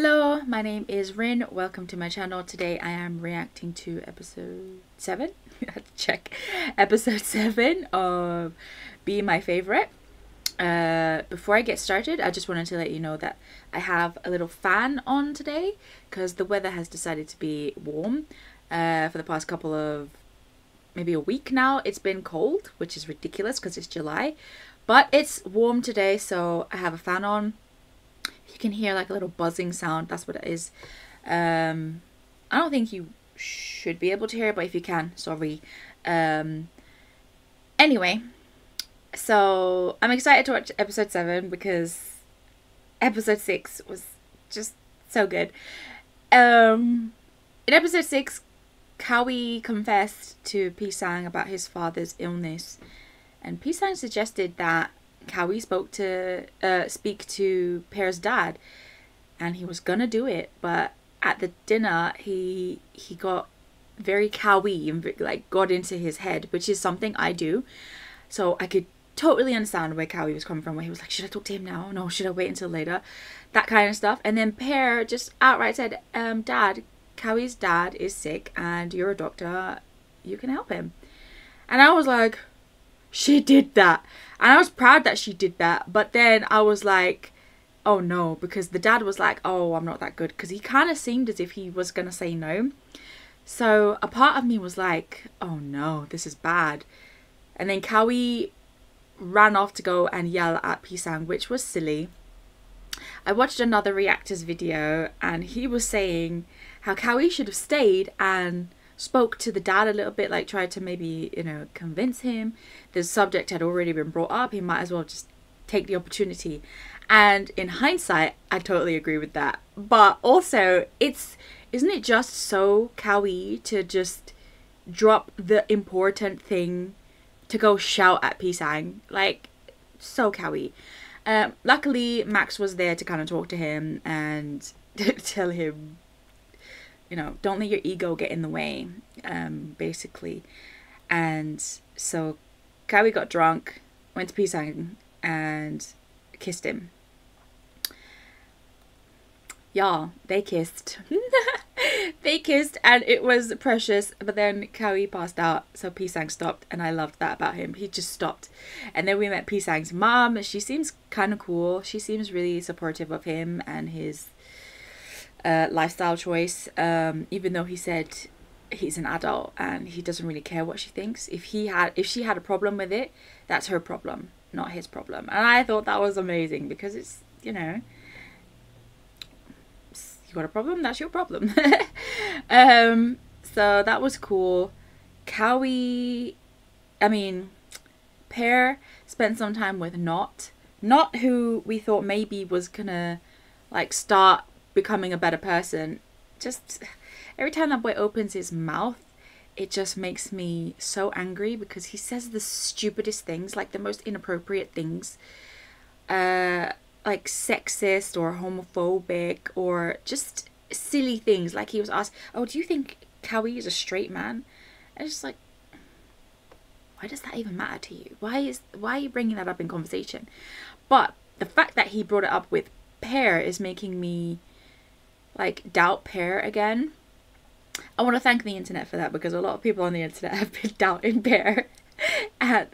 Hello, my name is Rin. Welcome to my channel. Today I am reacting to episode 7. I had to check. Episode 7 of Be My Favorite. Before I get started, I just wanted to let you know that I have a little fan on today because the weather has decided to be warm. For the past couple of maybe a week now, it's been cold, which is ridiculous because it's July. But it's warm today, so I have a fan on. You can hear like a little buzzing sound. That's what it is. I don't think you should be able to hear it, but if you can, sorry. Anyway, so I'm excited to watch episode 7 because episode 6 was just so good. In episode 6, Kawi confessed to Pisaeng about his father's illness, and Pisaeng suggested that Kawi speak to Pear's dad, and he was gonna do it, but at the dinner he got very Kawi and like got into his head, which is something I do, so I could totally understand where Kawi was coming from, where he was like, should I talk to him now? No, should I wait until later? That kind of stuff. And then Pear just outright said, Dad, Kawi's dad is sick and you're a doctor, you can help him. And I was like, she did that, and I was proud that she did that, but then I was like, oh no, because the dad was like, oh, I'm not that good, because he kind of seemed as if he was gonna say no. So a part of me was like, oh no, this is bad. And then Kawi ran off to go and yell at Pisaeng, which was silly. I watched another reactor's video, and he was saying how Kawi should have stayed and spoke to the dad a little bit, like tried to maybe, you know, convince him. The subject had already been brought up, he might as well just take the opportunity. And in hindsight, I totally agree with that. But also, isn't it just so Kawi to just drop the important thing to go shout at Pisaeng? Like, so Kawi. Luckily, Max was there to kind of talk to him and tell him, you know, don't let your ego get in the way, basically. And so Kawi got drunk, went to Pisaeng and kissed him. Y'all, they kissed. They kissed, and it was precious, but then Kawi passed out, so Pisaeng stopped, and I loved that about him. He just stopped. And then we met Pisaeng's mom. She seems kind of cool. She seems really supportive of him and his lifestyle choice, even though he said he's an adult and he doesn't really care what she thinks. If she had a problem with it, that's her problem, not his problem. And I thought that was amazing, because it's, you know, you got a problem, that's your problem. So that was cool. Pear spent some time with Nott, who we thought maybe was gonna like start becoming a better person. Just every time that boy opens his mouth, it just makes me so angry, because he says the stupidest things, like the most inappropriate things, like sexist or homophobic or just silly things. Like, he was asked, oh, do you think Kawi is a straight man? And it's just like, why does that even matter to you? Why are you bringing that up in conversation? But the fact that he brought it up with Pear is making me like doubt Pear again. I want to thank the internet for that, because a lot of people on the internet have been doubting Pear. And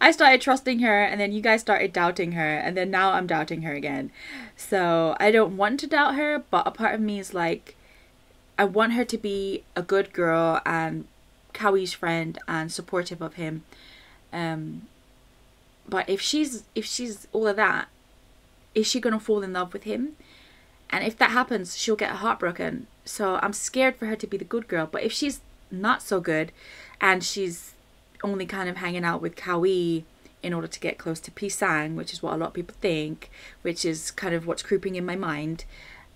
I started trusting her, and then you guys started doubting her, and then now I'm doubting her again. So I don't want to doubt her, but a part of me is like, I want her to be a good girl and Kawi's friend and supportive of him. But if she's all of that, is she gonna fall in love with him? And if that happens, she'll get heartbroken. So I'm scared for her to be the good girl. But if she's not so good, and she's only kind of hanging out with Kawi in order to get close to Pisaeng, which is what a lot of people think, which is kind of what's creeping in my mind,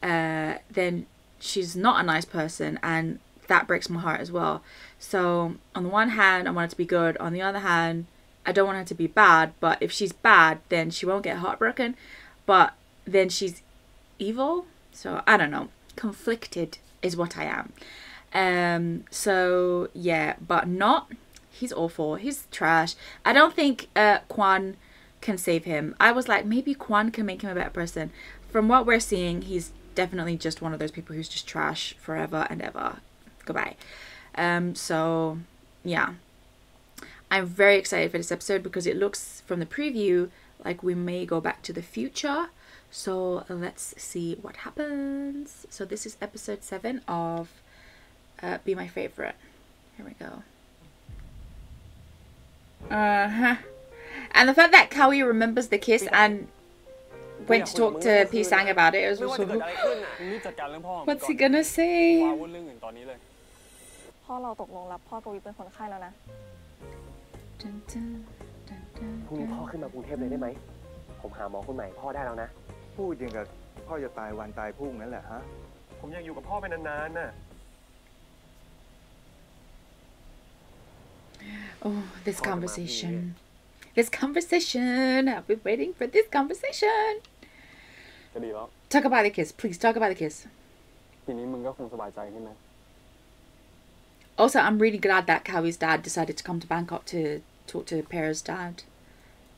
then she's not a nice person, and that breaks my heart as well. So on the one hand, I want her to be good. On the other hand, I don't want her to be bad. But if she's bad, then she won't get heartbroken. But then she's evil, so I don't know. Conflicted is what I am. So yeah, but Nott, he's awful, he's trash. I don't think Kwan can save him. I was like, maybe Kwan can make him a better person. from what we're seeing, he's definitely just one of those people who's just trash forever and ever. Goodbye. So yeah, I'm very excited for this episode because it looks from the preview like we may go back to the future. So let's see what happens. So this is episode 7 of Be My Favorite. Here we go. And the fact that Kawi remembers the kiss and went to talk to Pisaeng about it, was also what's he gonna say? Dun, dun, dun, dun, dun. Oh, this conversation. This conversation. I've been waiting for this conversation. Talk about the kiss. Please talk about the kiss. Also, I'm really glad that Kawi's dad decided to come to Bangkok to talk to Pear's dad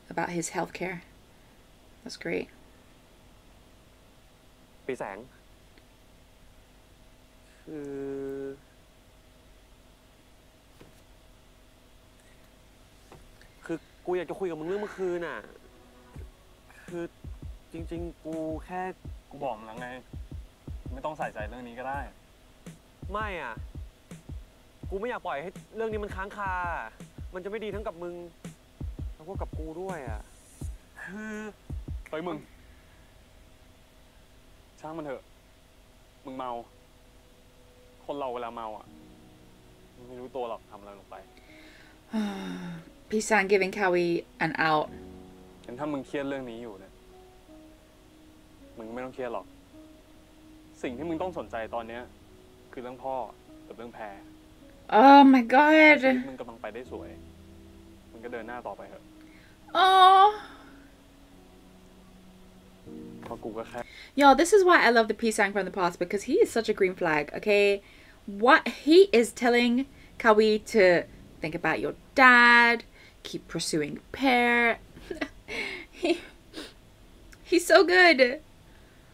about his healthcare. That's great. Pisaeng. Pisaeng giving Kawi an out. Oh my god. Oh. Yo, this is why I love the Pisaeng from the past, because he is such a green flag, okay? What he is telling Kawi to think about your dad, keep pursuing Pear. He's so good.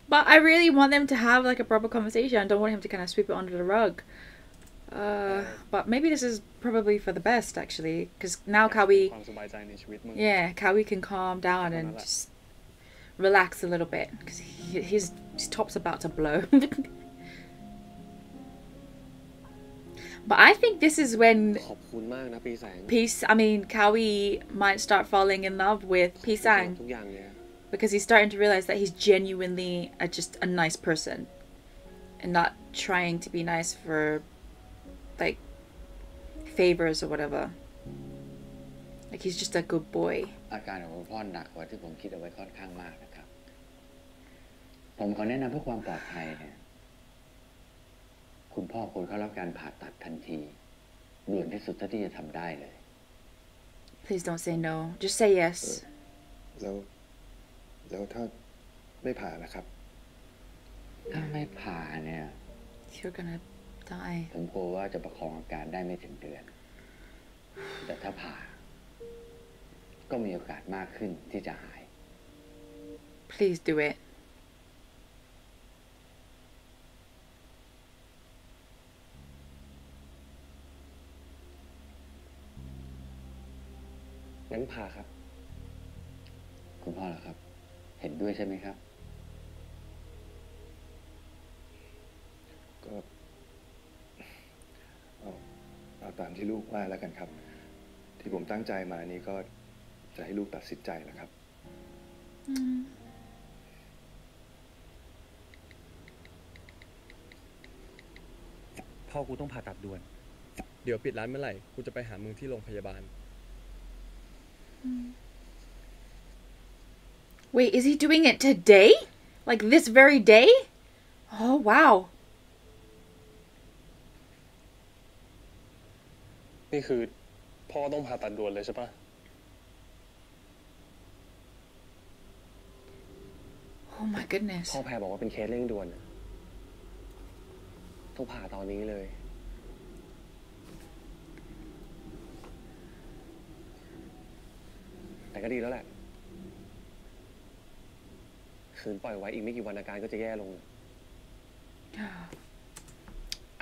But I really want them to have like a proper conversation. I don't want him to kind of sweep it under the rug. But maybe this is probably for the best, actually, because now Kawi, yeah, Kawi can calm down and just relax a little bit, because his top's about to blow. But I think this is when Kawi might start falling in love with Pisaeng, because he's starting to realize that he's genuinely just a nice person and not trying to be nice for like favors or whatever. Like, he's just a good boy. Please don't say no. Just say yes. You're gonna die. Please do it. Wait, is he doing it today? Like this very day? Oh wow. Oh my goodness. ขืนปล่อยไว้อีกไม่กี่วันอาการก็จะแย่ลง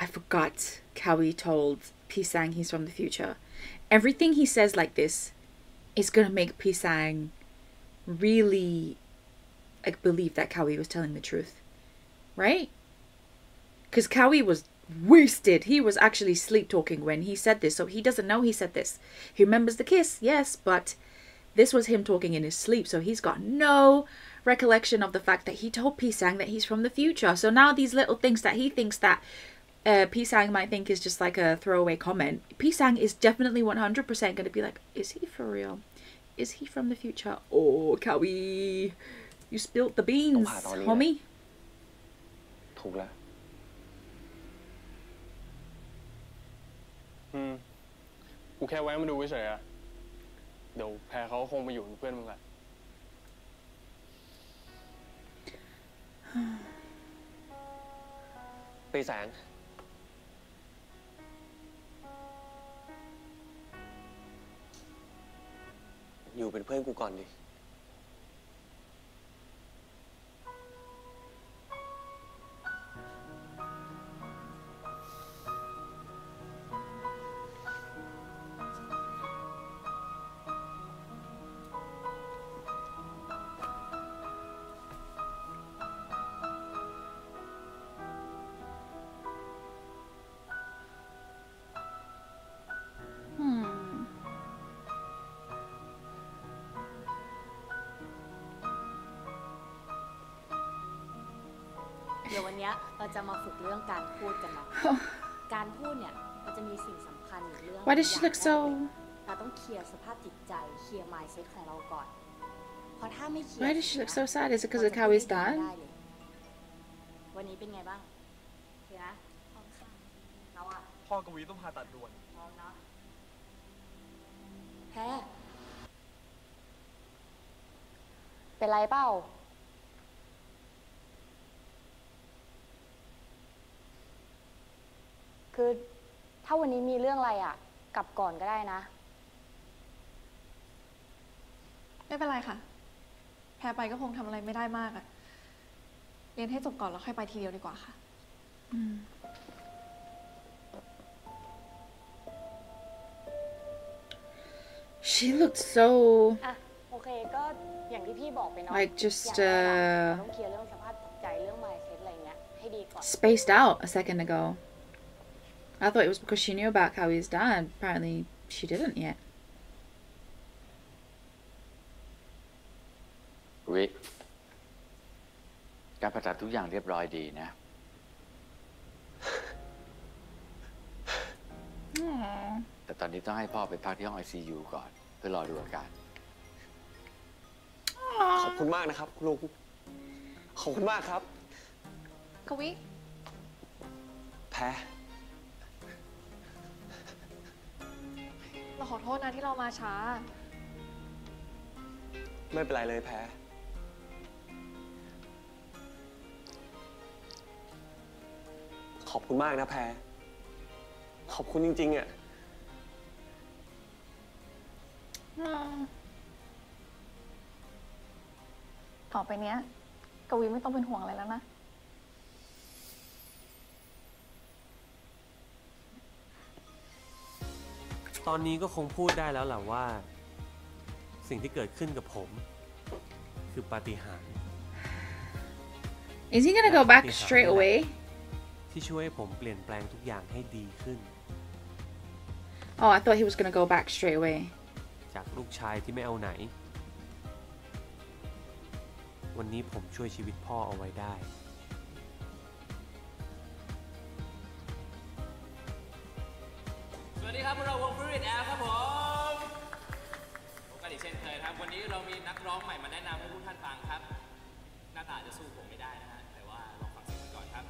I forgot Kawi told Pisaeng he's from the future. Everything he says like this is gonna make Pisaeng really like believe that Kawi was telling the truth, right? Because Kawi was wasted. He was actually sleep talking when he said this, so he doesn't know he said this. He remembers the kiss, yes, but this was him talking in his sleep, so he's got no recollection of the fact that he told Pisaeng that he's from the future. So now these little things that he thinks that Pisaeng might think is just like a throwaway comment, Pisaeng is definitely 100% going to be like, is he for real? Is he from the future? Oh, Kawi, you spilt the beans, homie. Okay, wait, I'm going to wait. เดี๋ยวแพรเขาคงมาอยู่กับเพื่อนมึงแหละ ปีแสง อยู่เป็นเพื่อนกูก่อนดิเดี๋ยววันนี้เราจะมาฝึกเรื่องการพูดกันนะการพูดเนี่ยมันจะมีสิ่งสำคัญอยู่เรื่อง Why does she look so เราต้องเคลียร์สภาพจิตใจเคลียร์ mindset ของเราก่อนเพราะถ้าไม่เคลียร์ Why does she look so sad is it because of Kawi's dad วันนี้เป็นไงบ้างเห็นไหมเราอะพ่อกวีต้องผ่าตัดด่วนมองเนาะแพ้เป็นไรเปล่าคือถ้าวันนี้มีเรื่องอะไรอ่ะกลับก่อนก็ได้นะไม่เป็นไรค่ะแพรไปก็คงทำอะไรไม่ได้มากอ่ะเรียนให้จบก่อนแล้วค่อยไปทีเดียวดีกว่าค่ะShe looked so โอเคก็อย่างที่พี่บอกไปเนาะ like just ต้องเคลียร์เรื่องสภาพจิตใจเรื่อง mindset อะไรเงี้ยให้ดีก่อน spaced out a second ago I thought it was because she knew about Kawi's dad. Apparently, she didn't yet. Wait. การผ่าตัดทุกอย่างเรียบร้อยดีนะ แต่ตอนนี้ต้องให้พ่อไปพักที่ห้อง ICU ก่อนเพื่อรอดูอาการ ขอบคุณมากนะครับลุงขอบคุณมากครับ Kawi แพ้เราขอโทษนะที่เรามาช้าไม่เป็นไรเลยแพรขอบคุณมากนะแพรขอบคุณจริงๆอ่ะต่อไปเนี้ยกวีไม่ต้องเป็นห่วงอะไรแล้วนะตอนนี้ก็คงพูดได้แล้วแหละว่าสิ่งที่เกิดขึ้นกับผมคือปาฏิหาริย์ Is he gonna go back straight away ที่ช่วยให้ผมเปลี่ยนแปลงทุกอย่างให้ดีขึ้น Oh I thought he was gonna go back straight away จากลูกชายที่ไม่เอาไหนวันนี้ผมช่วยชีวิตพ่อเอาไว้ได้สวัสดีครับพวกเราวง Favorite ครับผมพบกันอีกเช่นเคยครับวันนี้เรามีนักร้องใหม่มาแนะนำให้ทุกท่านฟังครับหน้าตาจะสู้ผมไม่ได้นะฮะแต่ว่าลองฟังเสียงกันก่อนครับ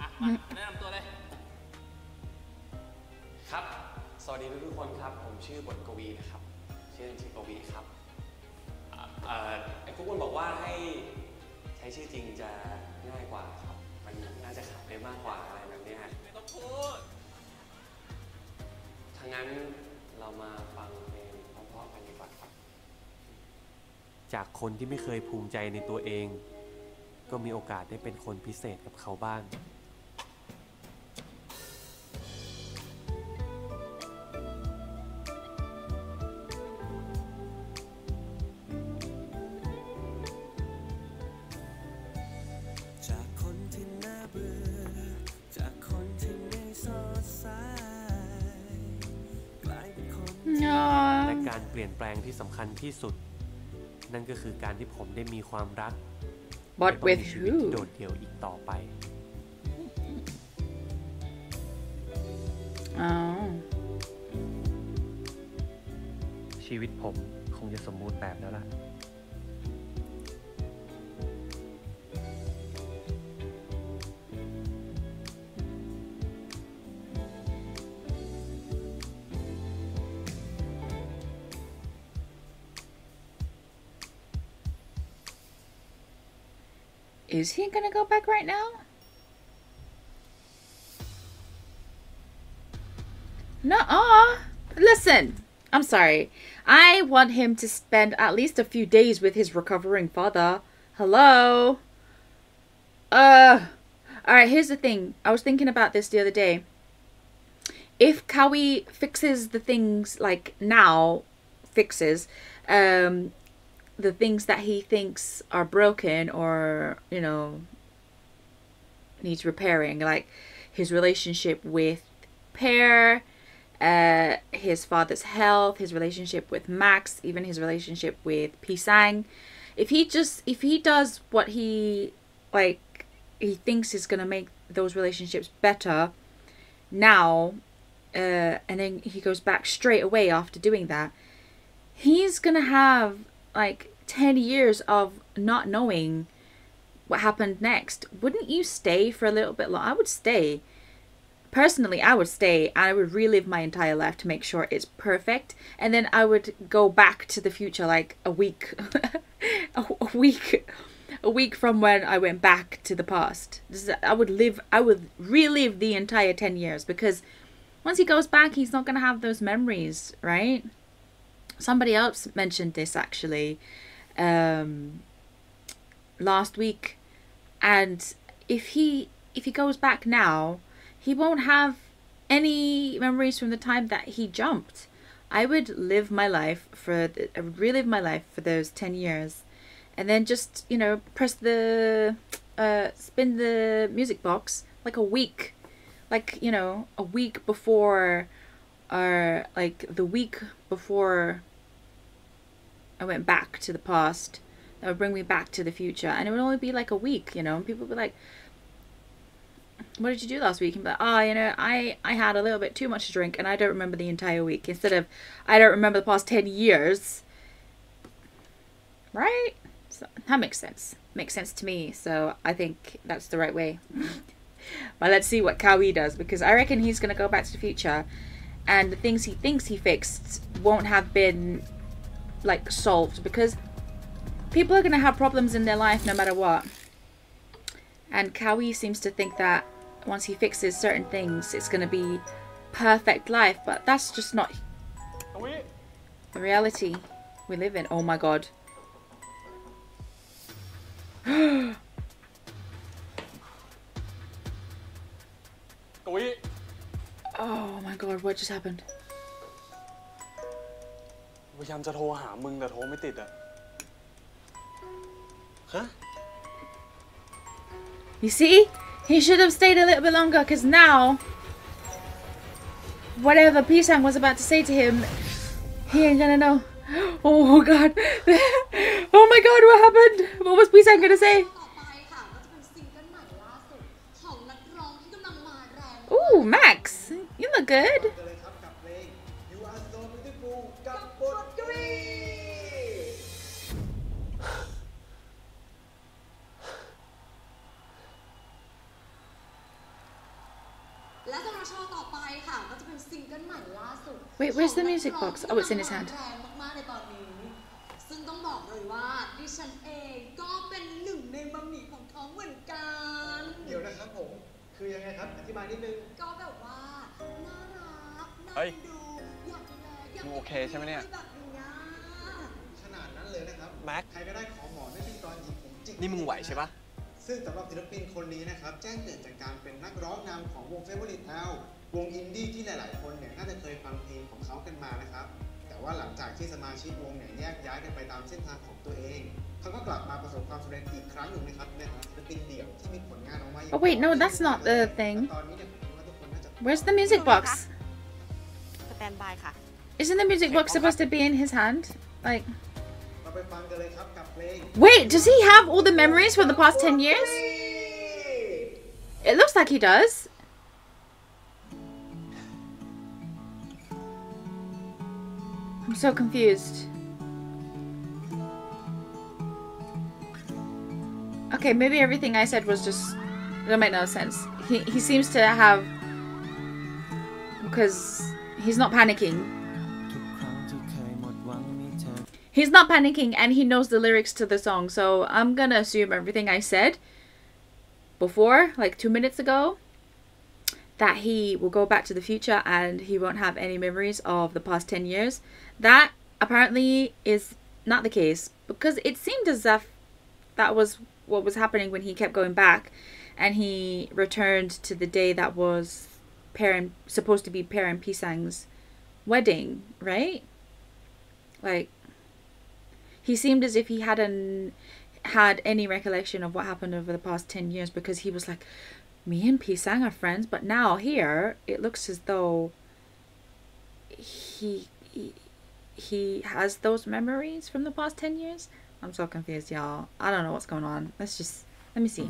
อ่ะมาแนะนำตัวเลยครับสวัสดีทุกคนครับผมชื่อบทกวีนะครับชื่อจริงกวีครับไอ้พวกคนบอกว่าให้ใช้ชื่อจริงจะง่ายกว่าครับมันน่าจะขับได้มากกว่าอะไรแบบนี้ฮะไม่ต้องพูดงั้นเรามาฟังเพลงพร้อมๆกันดีกว่าครับจากคนที่ไม่เคยภูมิใจในตัวเอง ก็มีโอกาสได้เป็นคนพิเศษกับเขาบ้างและการเปลี่ยนแปลงที่สำคัญที่สุดนั่นก็คือการที่ผมได้มีความรักและต้องมีชีวิตที่โดดเดี่ยวอีกต่อไปชีวิตผมคงจะสมบูรณ์แบบแล้วล่ะIs he gonna go back right now? No, listen, I'm sorry. I want him to spend at least a few days with his recovering father. Hello? Alright, here's the thing. I was thinking about this the other day. If Kawi fixes the things, like now, fixes, the things that he thinks are broken or, you know, needs repairing, like his relationship with Pear, his father's health, his relationship with Max, even his relationship with Pisaeng. If he does what he thinks is gonna make those relationships better now, and then he goes back straight away after doing that, he's gonna have like 10 years of not knowing what happened next. Wouldn't you stay for a little bit long? I would stay. Personally, I would stay and I would relive my entire life to make sure it's perfect. And then I would go back to the future like a week, a week from when I went back to the past. I would relive the entire 10 years because once he goes back, he's not going to have those memories, right? Somebody else mentioned this actually last week, and if he goes back now, he won't have any memories from the time that he jumped. I would relive my life for those 10 years, and then just, you know, press the spin the music box like a week, like, you know, a week before, or like the week before I went back to the past. That would bring me back to the future, and it would only be like a week, you know. And people would be like, "What did you do last week?" And be like, "Oh, you know, I had a little bit too much to drink, and I don't remember the entire week." Instead of, "I don't remember the past 10 years." Right? So that makes sense. Makes sense to me. So I think that's the right way. But let's see what Kawi does, because I reckon he's gonna go back to the future, and the things he thinks he fixed won't have been like solved, because people are gonna have problems in their life no matter what. And Kawi seems to think that once he fixes certain things, it's gonna be perfect life, but that's just not the reality we live in. Oh my god. Oh my god, what just happened? พยายามจะโทรหามึงแต่โทรไม่ติดอ่ะฮะ You see, he should have stayed a little bit longer, because now whatever Pisaeng was about to say to him, he ain't gonna know. Oh god. Oh my god, what happened? What was Pisaeng gonna say? Ooh, Max, you look good. Wait, where's the music box? Oh, it's in his hand. Hey, you okay, right? Max, you can do it, right? นี่มึงไหวใช่ปะ ซึ่งสำหรับศิลปินคนนี้นะครับแจ้งเกิดจากการเป็นนักร้องนำของวง Favorite วงอินดี้ที่หลายๆคนเนี่ยน่าจะเคยฟังเพลงของเขากันมานะครับแต่ว่าหลังจากที่สมาชิกวงเนี่ยแยกย้ายกันไปตามเส้นทางของตัวเองเขาก็กลับมาประสบความสำเร็จอีกครั้งหนึ่งนะครับในฐานะศิลปินเดี่ยวที่มีผลงานออกมา Oh wait no that's not the thing Where's the music box Stand by ค่ะ Isn't the music box supposed to be in his hand like Wait, does he have all the memories for the past 10 years? It looks like he does. I'm so confused. Okay, maybe everything I said was just... That made no sense. He seems to have... Because he's not panicking. He's not panicking and he knows the lyrics to the song, so I'm gonna assume everything I said before, like 2 minutes ago, that he will go back to the future and he won't have any memories of the past 10 years. That apparently is not the case, because it seemed as if that was what was happening when he kept going back and he returned to the day that was supposed to be Pear and Pisaeng's wedding, right? Like... He seemed as if he hadn't had any recollection of what happened over the past 10 years because he was like, me and Pisaeng are friends, but now here it looks as though he has those memories from the past 10 years. I'm so confused, y'all. I don't know what's going on. Let me see.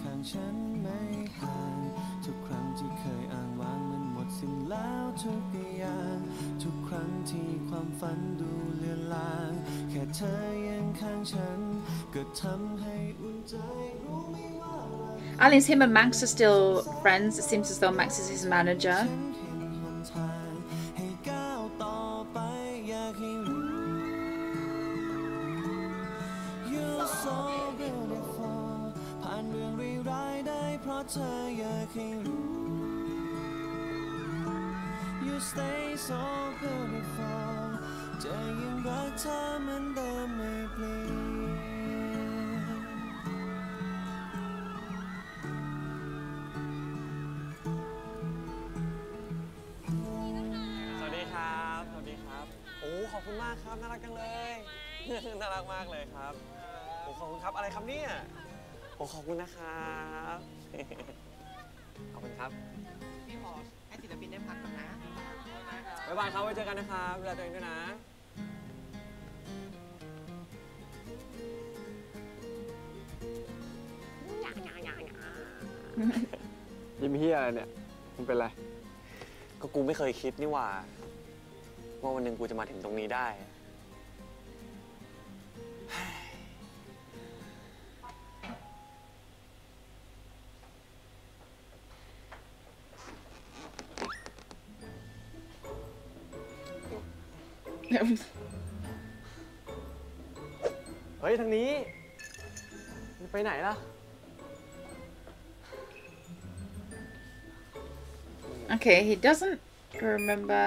At least him and Max are still friends. It seems as though Max is his manager. You stay so beautiful. จะยังรักเธอเหมือนเดิมไม่เปลี่ยน สวัสดีครับ สวัสดีครับ โอ้ ขอบคุณมากครับ น่ารักจังเลย น่ารักมากเลยครับ โอ้ ขอบคุณครับ อะไรครับเนี่ย โอ้ ขอบคุณนะครับ ขอบคุณครับ พี่ขอให้ศิลปินได้พักก่อนนะบ๊ายบายครับไว้เจอกันนะครับดูแลตัวเองด้วยนะยิ้มเฮียอะไรเนี่ยมันเป็นไรก็กูไม่เคยคิดนี่หว่าว่าวันหนึ่งกูจะมาถึงตรงนี้ได้เฮ้ยทางนี้ไปไหนล่ะ Okay, he doesn't remember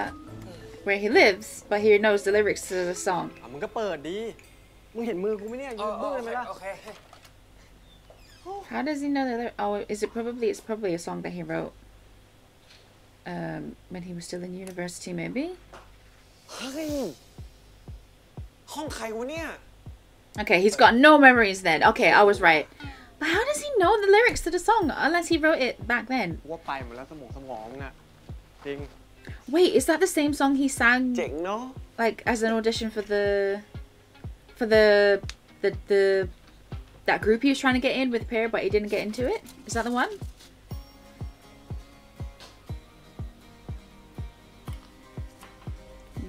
where he lives, but he knows the lyrics to the song. มึงก็เปิดดิมึงเห็นมือกูไหมเนี่ยยืนมือไหมล่ะ How does he know that? Oh, is it probably? It's probably a song that he wrote when he was still in university, maybe. เฮ้ยห้องใครวะเนี่ย Okay, he's got no memories then. Okay, I was right. But how does he know the lyrics to the song unless he wrote it back then? ว่าไปหมดแล้วสมองน่ะจริง Wait, is that the same song he sang? เจ๋งเนาะ Like as an audition for the that group he was trying to get in with Pear, but he didn't get into it. Is that the one?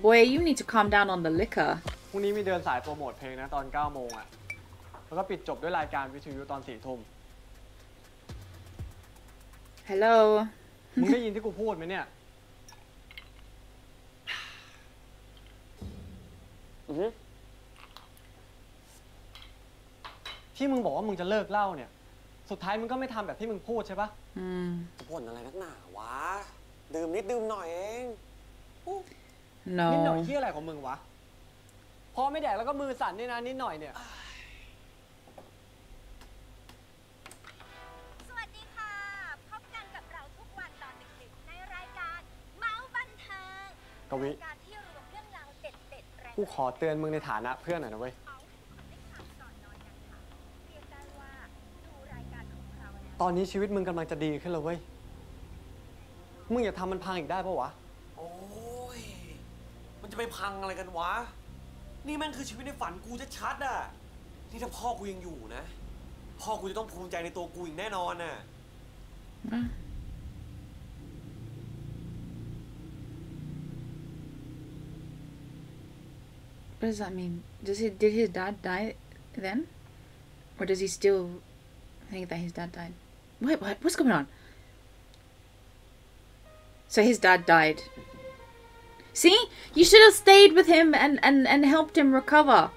Boy, you need to calm down on the liquor. พรุ่งนี้มีเดินสายโปรโมทเพลงนะตอน 9 โมงอ่ะแล้วก็ปิดจบด้วยรายการวิทยุตอน 4 ทุ่ม Hello มึงได้ยินที่กูพูดไหมเนี่ยที่มึงบอกว่ามึงจะเลิกเล่าเนี่ยสุดท้ายมึงก็ไม่ทำแบบที่มึงพูดใช่ปะบ่นอะไรนักหนาวะดื่มนิดดื่มหน่อยเองนิดหน่อยเหี้ยอะไรของมึงวะพอไม่แดกแล้วก็มือสั่นนี่นะนิดหน่อยเนี่ย วิกูขอเตือนมึงในฐานะเพื่อนหน่อยนะเว้ยตอนนี้ชีวิตมึงกำลังจะดีขึ้นแล้วเว้ยมึงอย่าทำมันพังอีกได้ปะวะโอ้ยมันจะไปพังอะไรกันวะนี่มันคือชีวิตในฝันกูจะชัดอ่ะนี่ถ้าพ่อกูยังอยู่นะพ่อกูจะต้องภูมิใจในตัวกูอีกแน่นอนน่ะWhat does that mean? Did his dad die then? Or does he still think that his dad died? What? What's going on? So his dad died. See? You should have stayed with him and helped him recover.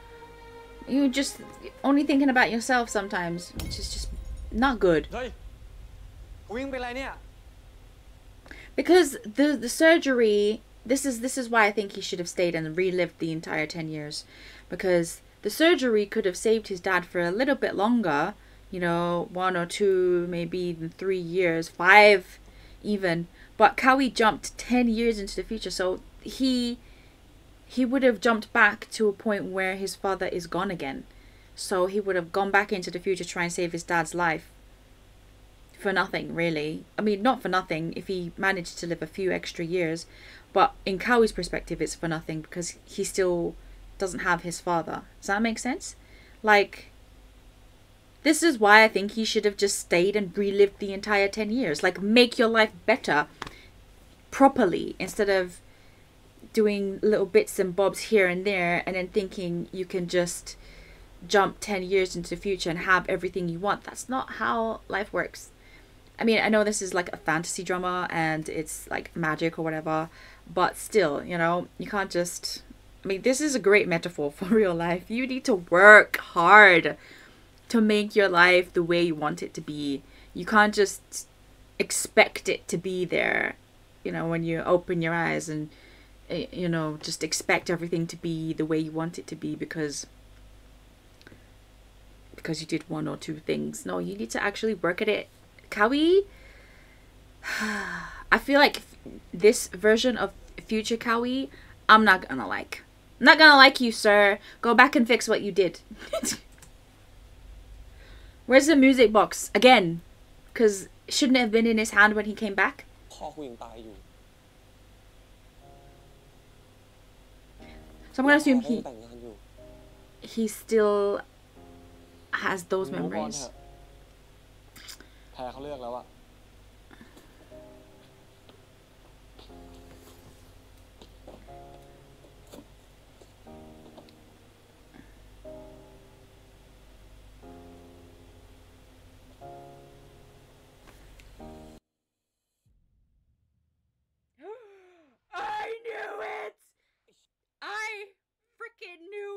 You're just only thinking about yourself sometimes, which is just not good. Because the surgery... This is why I think he should have stayed and relived the entire 10 years, because the surgery could have saved his dad for a little bit longer, you know, 1 or 2, maybe even 3 years, 5 even. But Kawi jumped 10 years into the future, so he would have jumped back to a point where his father is gone again. So he would have gone back into the future to try and save his dad's life. For nothing, really. I mean, not for nothing if he managed to live a few extra years. But in Kawi's perspective, it's for nothing because he still doesn't have his father. Does that make sense? Like, this is why I think he should have just stayed and relived the entire 10 years. Like, make your life better properly instead of doing little bits and bobs here and there and then thinking you can just jump 10 years into the future and have everything you want. That's not how life works. I mean, I know this is like a fantasy drama and it's like magic or whatever, but still, you know, you can't just... I mean, this is a great metaphor for real life. You need to work hard to make your life the way you want it to be. You can't just expect it to be there, you know, when you open your eyes and, you know, just expect everything to be the way you want it to be because you did 1 or 2 things. No, you need to actually work at it. Kawi, I feel like this version of future Kawi, I'm not gonna like. I'm not gonna like you, sir. Go back and fix what you did. Where's the music box? Again. Because shouldn't it have been in his hand when he came back? So I'm gonna assume he still has those memories. I knew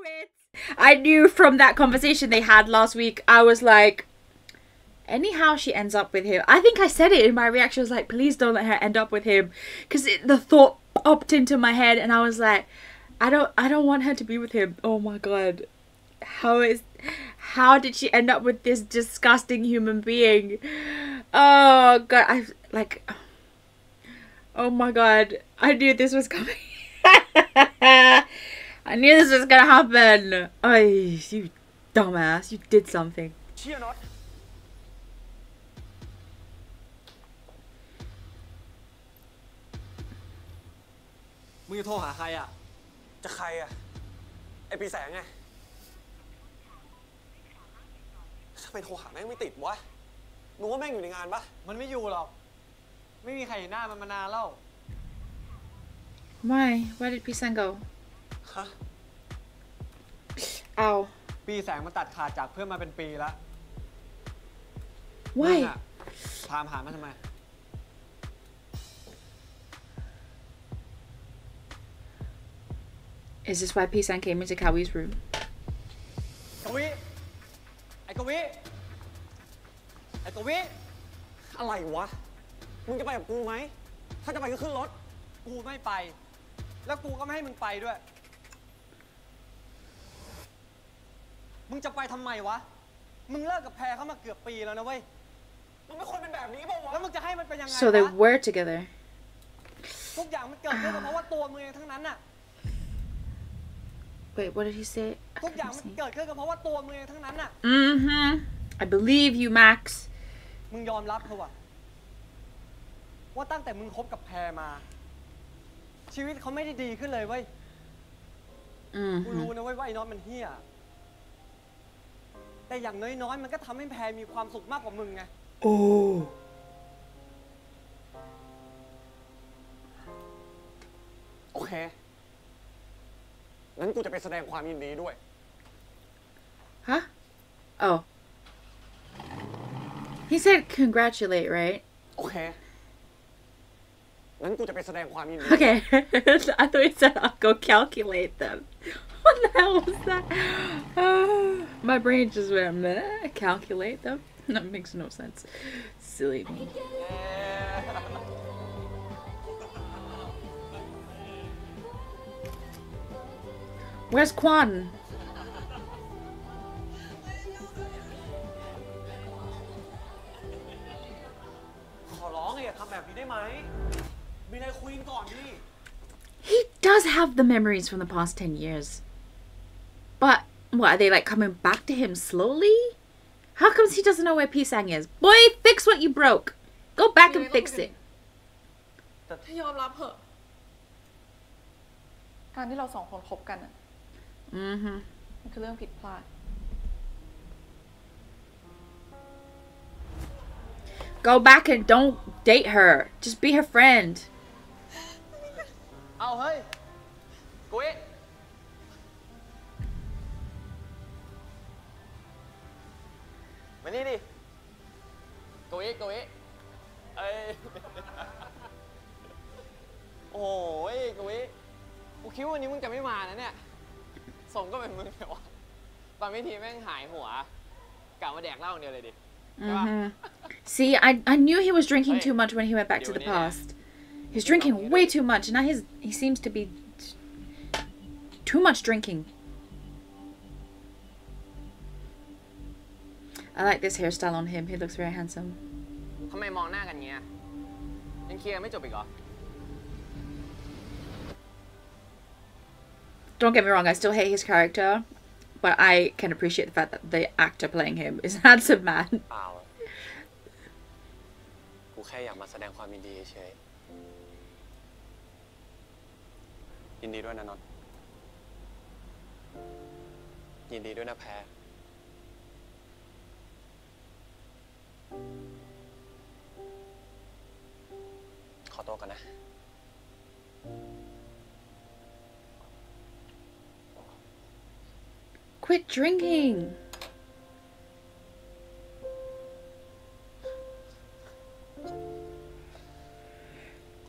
it. I knew from that conversation they had last week. I was like, anyhow she ends up with him. I think I said it in my reaction. I was like, please don't let her end up with him, because the thought popped into my head and I was like, I don't want her to be with him. Oh my god, how did she end up with this disgusting human being? Oh god, I like, oh my god, I knew this was coming. I knew this was gonna happen. Oh, you dumbass, you did something. She or not. You told her, hi, to Kaya, a Pisaeng. Something who had me did what? No one made you in Anba, Mammy, you will. Maybe Hayana, Mamana. Why? Where did Pisaeng go? Huh? Ow. Pisaeng was cut out of him, I've been Pila. Why? Palm Hammer.Is this why Pisaeng came into Kawi's room? Kawi! Hey, Kawi! Hey, Kawi! อะไรวะมึงจะไปกับกูไหมถ้าจะไปก็ขึ้นรถกูไม่ไปแล้วกูก็ไม่ให้มึงไปด้วยมึงจะไปทำไมวะมึงเลิกกับแพรเขามาเกือบปีแล้วนะเว้ยมึงไม่ควรเป็นแบบนี้ป่ะวะแล้วมึงจะให้มันเป็นยังไง So they were together. ทุกอย่างมันเกิดขึ้นเพราะว่าตัวมึงเองทั้งนั้นน่ะ Wait, what did he say? ทุกอย่างมันเกิดขึ้นเพราะว่าตัวมึงเองทั้งนั้นน่ะ I believe you, Max. มึงยอมรับเถอะว่าตั้งแต่มึงคบกับแพรมาชีวิตเขาไม่ได้ดีขึ้นเลยเว้ยกูรู้นะเว้ยว่าไอ้น็อตมันเหี้ยแต่อย่างน้อยๆมันก็ทำให้แพรมีความสุขมากกว่ามึงไงโอ้โอเคงั้นกูจะไปแสดงความยินดีด้วยฮะ Oh he said congratulate right โอเคงั้นกูจะไปแสดงความยินดี Okay I thought he said I'll go calculate them What the hell was that My brain just went calculate them That makes no sense Silly me Where's Kwan? He does have the memories from the past 10 years. But what are they like coming back to him slowly? How comes he doesn't know where Pisaeng is? Boy, fix what you broke. Go back and fix it. ยอมรับเหอะการที่เราสองคนคบกันมันคือเรื่องผิดพลาด Go back and don't date her. Just be her friend. เอาเฮ้ยกูเอ๊ะมานี่ดิกูเอ๊ะกูเอ๊ะเอ้ยโอ้ยกูเอ๊ะกูคิดว่าวันนี้มึงจะไม่มานะเนี่ยสมก็เป็นมึงแต่ว่าตอนพิธีแม่งหายหัวกะว่าแดกเหล้าเดียวเลยดิ See, I knew he was drinking too much when he went back to the past. He's drinking way too much, and now he seems to be too much drinking. I like this hairstyle on him. He looks very handsome. ทำไมมองหน้ากันเงี้ยยังเคลียร์ไม่จบอีกเหรอDon't get me wrong, I still hate his character, but I can appreciate the fact that the actor playing him is a handsome man. Quit drinking.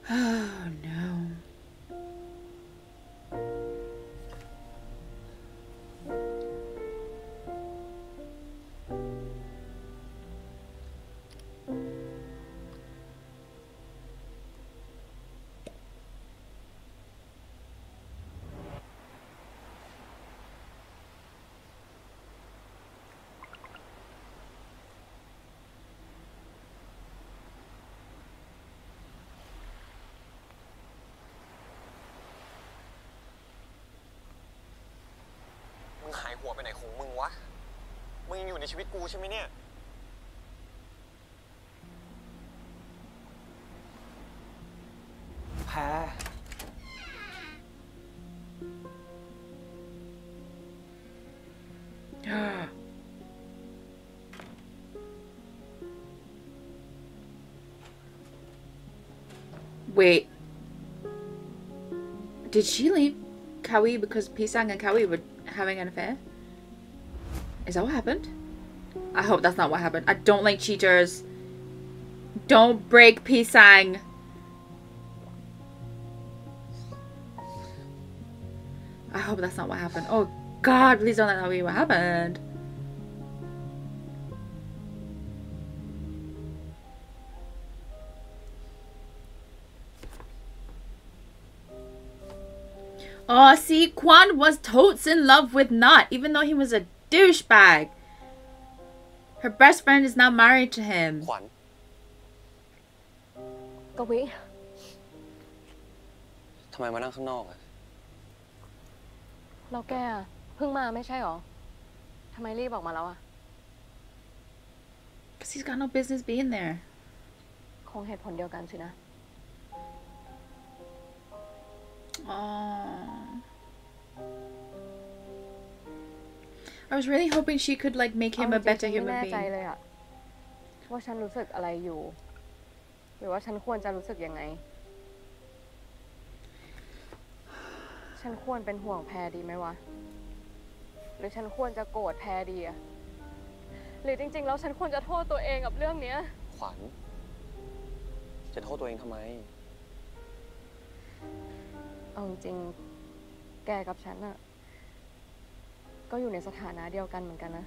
Oh no.หัวไปไหนของมึงวะมึงยังอยู่ในชีวิตกูใช่ไหมเนี่ยแพรWait did she leave Kawi because Pisaeng and Kawi were having an affair?Is that what happened? I hope that's not what happened. I don't like cheaters. Don't break Pisaeng. I hope that's not what happened. Oh God, please don't let that be what happened. Oh, see, Kwan was totes in love with Nott, even though he was a douchebag. Her best friend is now married to him. Kwan. Kawi. ทำไมมานั่งข้างนอกอะเราแกเพิ่งมาไม่ใช่หรอทำไมรีบออกมาแล้วอะ Because he's got no business being there คงเหตุผลเดียวกันสินะ I was really hoping she could like make him a better human being ไม่แน่ใจเลยอะว่าฉันรู้สึกอะไรอยู่หรือว่าฉันควรจะรู้สึกยังไงฉันควรเป็นห่วงแพรดีไหมวะหรือฉันควรจะโกรธแพรดีอะหรือจริงๆแล้วฉันควรจะโทษตัวเองกับเรื่องเนี้ยขวัญจะโทษตัวเองทำไมเอาจริงแกกับฉันอะก็อยู่ในสถานะเดียวกันเหมือนกันนะ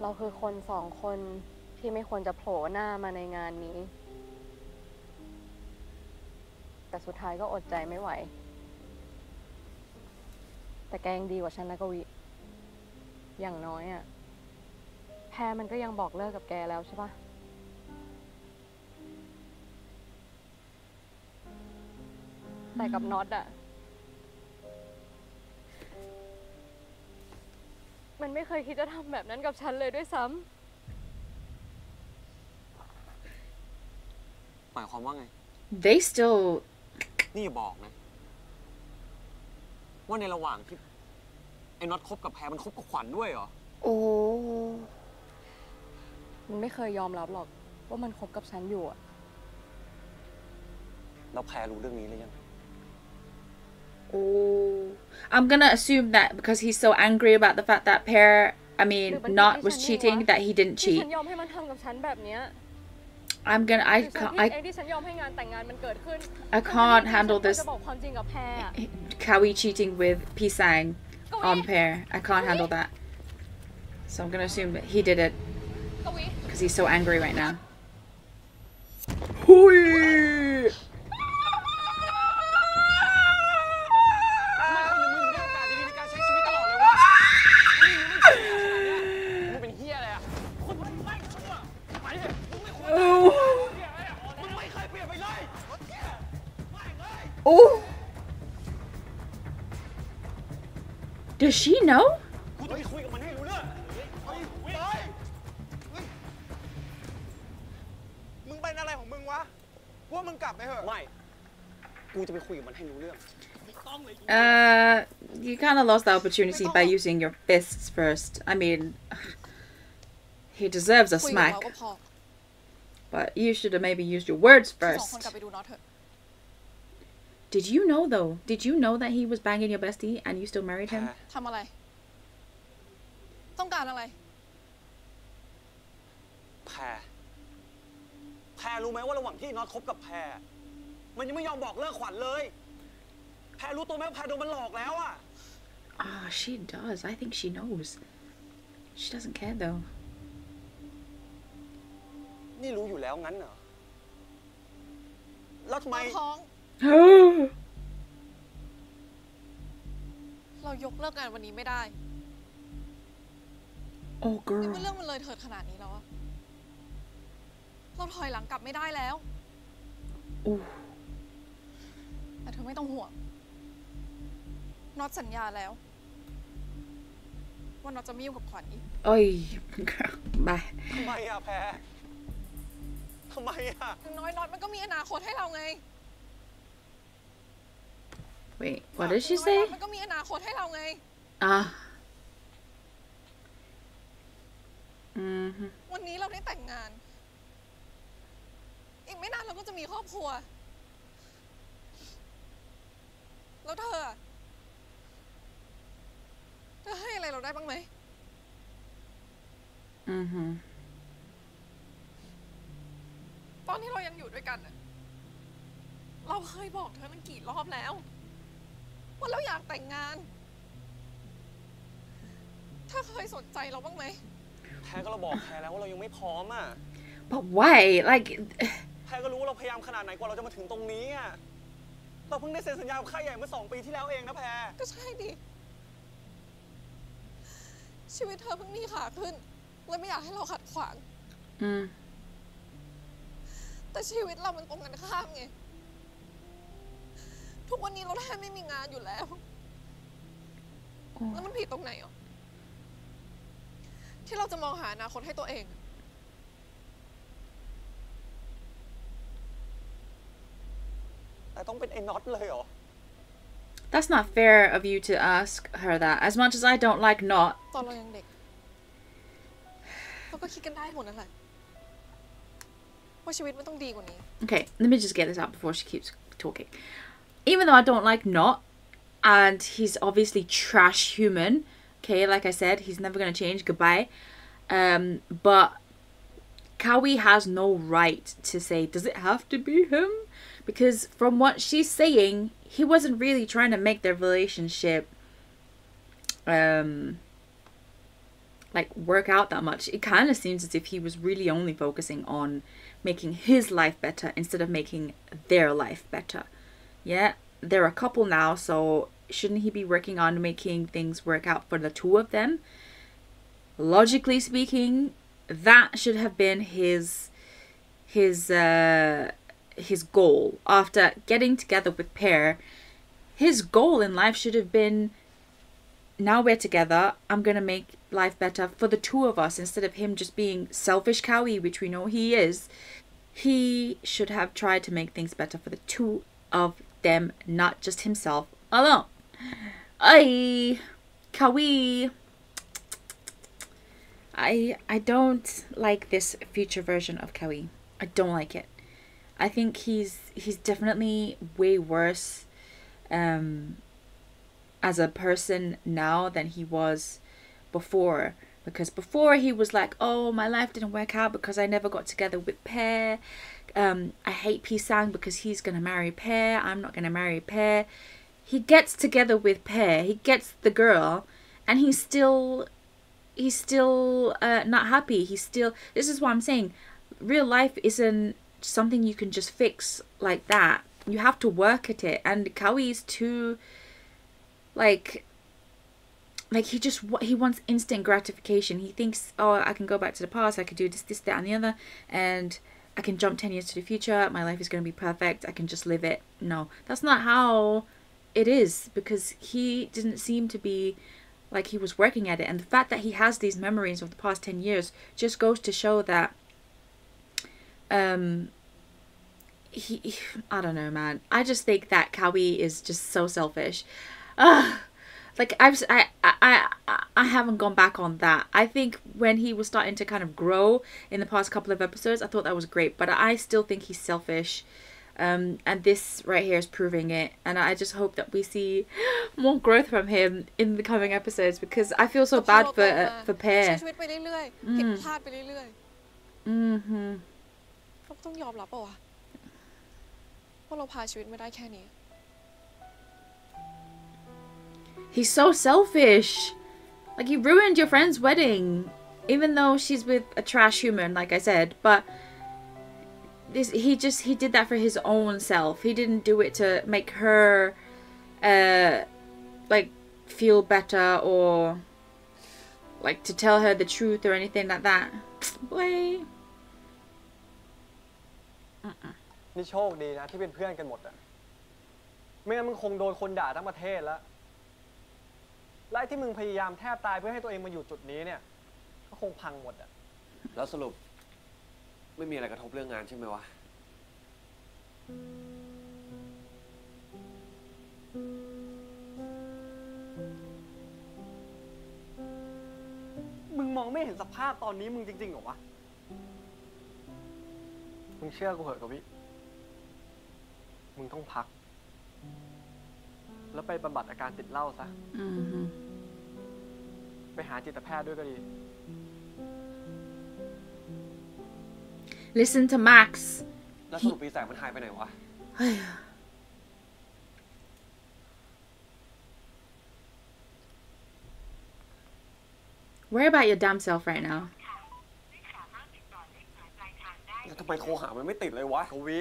เราคือคนสองคนที่ไม่ควรจะโผล่หน้ามาในงานนี้แต่สุดท้ายก็อดใจไม่ไหวแต่แกยังดีกว่าฉันนะกวิอย่างน้อยอะแพรมันก็ยังบอกเลิกกับแกแล้วใช่ปะแต่กับน็อตอะมันไม่เคยคิดจะทำแบบนั้นกับฉันเลยด้วยซ้ำหมายความว่าไง They still นี่บอกนะว่าในระหว่างที่ไอ้น็อตคบกับแพรมันคบกับขวัญด้วยเหรอโอ้มันไม่เคยยอมรับหรอกว่ามันคบกับฉันอยู่อะแล้วแพรรู้เรื่องนี้หรือยังOh, I'm gonna assume that because he's so angry about the fact that Pear, I mean, Nott was cheating, that he didn't cheat. I can't handle this. Kawi cheating with Pisaeng on Pear. I can't handle that. So I'm gonna assume that he did it because he's so angry right now. Hui! Oh! Does she know? You kind of lost the opportunity by using your fists first. I mean, he deserves a smack. But you should have maybe used your words first. Did you know though? Did you know that he was banging your bestie and you still married him? ทำอะไรต้องการอะไรแพรรู้ไหมว่าระหว่างที่น็อตคบกับแพรมันยังไม่ยอมบอกเลิกขวัญเลยแพรรู้ตัวไหมแพรโดนมันหลอกแล้วอ่ะ Ah, she does. I think she knows. She doesn't care though. นี่รู้อยู่แล้วงั้นเหรอแล้วทำไมเรายกเลิกงานวันนี้ไม่ได้โอ้เกิร์ลนี่เรื่องมันเลยเถิดขนาดนี้แล้วเราถอยหลังกลับไม่ได้แล้วแต่เธอไม่ต้องห่วงน็อตสัญญาแล้วว่าน็อตจะไม่ยุ่งกับขวัญอีกเอ้ยบายทำไมอะแพรทำไมอะอย่างน้อยน็อตมันก็มีอนาคตให้เราไงWait, what did she say? Ah. Mm-hmm.ว่าเราอยากแต่งงานเธอเคยสนใจเราบ้างไหมแพรก็เราบอกแพรแล้วว่าเรายังไม่พร้อมอ่ะ But why like แพรก็รู้ว่าเราพยายามขนาดไหนกว่าเราจะมาถึงตรงนี้อ่ะเราเพิ่งได้เซ็นสัญญากับค่ายใหญ่เมื่อ2 ปีที่แล้วเองนะแพรก็ใช่ดิชีวิตเธอเพิ่งมีขาขึ้นเลยไม่อยากให้เราขัดขวางแต่ชีวิตเรามันตรงกันข้ามไง ทุกวันนี้เราแทบไม่มีงานอยู่แล้วแล้วมันผิดตรงไหนอ่ะที่เราจะมองหาอนาคตให้ตัวเองแต่ต้องเป็นไอ้น็อตเลยเหรอ That's not fair of you to ask her that. As much as I don't like Nott. ตอนเรายังเด็กเราก็คิดกันได้หมดนั่นแหละว่าชีวิตมันต้องดีกว่านี้ Okay, let me just get this out before she keeps talking. Even though I don't like Nott, and he's obviously trash human. Okay, like I said, he's never gonna change. Goodbye. But Kawi has no right to say, does it have to be him? Because from what she's saying, he wasn't really trying to make their relationship like work out that much. It kind of seems as if he was really only focusing on making his life better instead of making their life better. Yeah, they're a couple now, so shouldn't he be working on making things work out for the two of them? Logically speaking, that should have been his goal after getting together with Pear. His goal in life should have been, now we're together, I'm gonna make life better for the two of us, instead of him just being selfish Kawi, which we know he is. He should have tried to make things better for the two of them, not just himself alone. Ay, Kawi, I don't like this future version of Kawi. I don't like it. I think he's definitely way worse as a person now than he was before, because before he was like, oh, my life didn't work out because I never got together with Pear. I hate Pisaeng because he's gonna marry Pear. I'm not gonna marry Pear. He gets together with Pear. He gets the girl, and he's still not happy. He's still. This is what I'm saying. Real life isn't something you can just fix like that. You have to work at it, and Kawi is too like he wants instant gratification. He thinks, oh, I can go back to the past, I could do this, that and the other, and I can jump 10 years to the future, my life is going to be perfect, I can just live it. No, that's not how it is, because he didn't seem to be like he was working at it, and the fact that he has these memories of the past 10 years just goes to show that I don't know, man. I just think that Kawi is just so selfish. Like I haven't gone back on that. I think when he was starting to kind of grow in the past couple of episodes, I thought that was great, but I still think he's selfish. And this right here is proving it, and I just hope that we see more growth from him in the coming episodes, because I feel so bad for Pear. Mm-hmm. ต้องยอมรับป่ะวะว่าเราพาชีวิตไม่ได้แค่นี้ He's so selfish. Like, he ruined your friend's wedding, even though she's with a trash human, like I said. But he did that for his own self. He didn't do it to make her, like, feel better or like to tell her the truth or anything like that. Boy.นี่โชคดีนะที่เป็นเพื่อนกันหมดอ่ะไม่งั้นมึงคงโดนคนด่าทั้งประเทศแล้วและที่มึงพยายามแทบตายเพื่อให้ตัวเองมาอยู่จุดนี้เนี่ยก็คงพังหมดอ่ะแล้วสรุปไม่มีอะไรกระทบเรื่องงานใช่ไหมวะมึงมองไม่เห็นสภาพตอนนี้มึงจริงๆเหรอวะมึงเชื่อกูเหอะกวิมึงต้องพักแล้วไปบำบัดอาการติดเหล้าซะไปหาจิตแพทย์ด้วยก็ดี Listen to Max แล้วสรุปปีแสงมันหายไปไหนวะWorry about your damn self right nowทำไมโทรหามันไม่ติดเลยวะกวิ